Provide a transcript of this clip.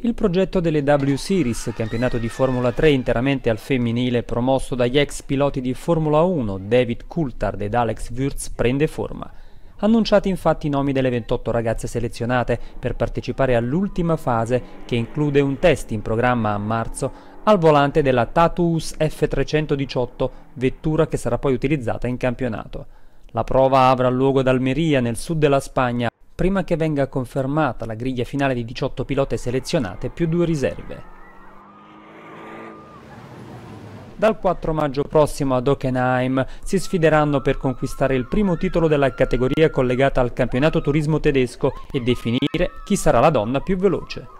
Il progetto delle W Series, campionato di Formula 3 interamente al femminile promosso dagli ex piloti di Formula 1 David Coulthard ed Alex Wurz, prende forma. Annunciati infatti i nomi delle 28 ragazze selezionate per partecipare all'ultima fase, che include un test in programma a marzo al volante della Tatuus F318, vettura che sarà poi utilizzata in campionato. La prova avrà luogo ad Almeria, nel sud della Spagna, prima che venga confermata la griglia finale di 18 pilote selezionate più 2 riserve. Dal 4 maggio prossimo ad Hockenheim si sfideranno per conquistare il primo titolo della categoria collegata al campionato turismo tedesco e definire chi sarà la donna più veloce.